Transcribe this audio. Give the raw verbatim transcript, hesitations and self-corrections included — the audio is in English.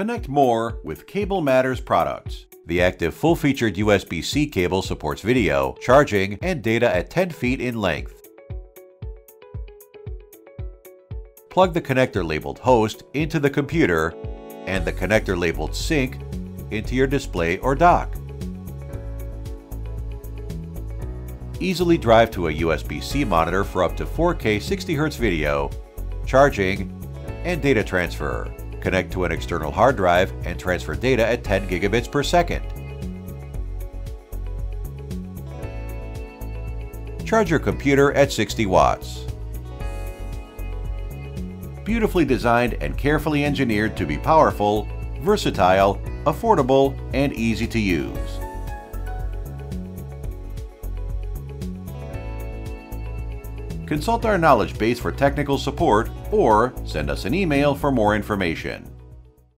Connect more with Cable Matters products. The active full-featured U S B C cable supports video, charging, and data at ten feet in length. Plug the connector labeled host into the computer and the connector labeled sync into your display or dock. Easily drive to a U S B C monitor for up to four K sixty hertz video, charging, and data transfer. Connect to an external hard drive and transfer data at ten gigabits per second. Charge your computer at sixty watts. Beautifully designed and carefully engineered to be powerful, versatile, affordable, and easy to use. Consult our knowledge base for technical support or send us an email for more information.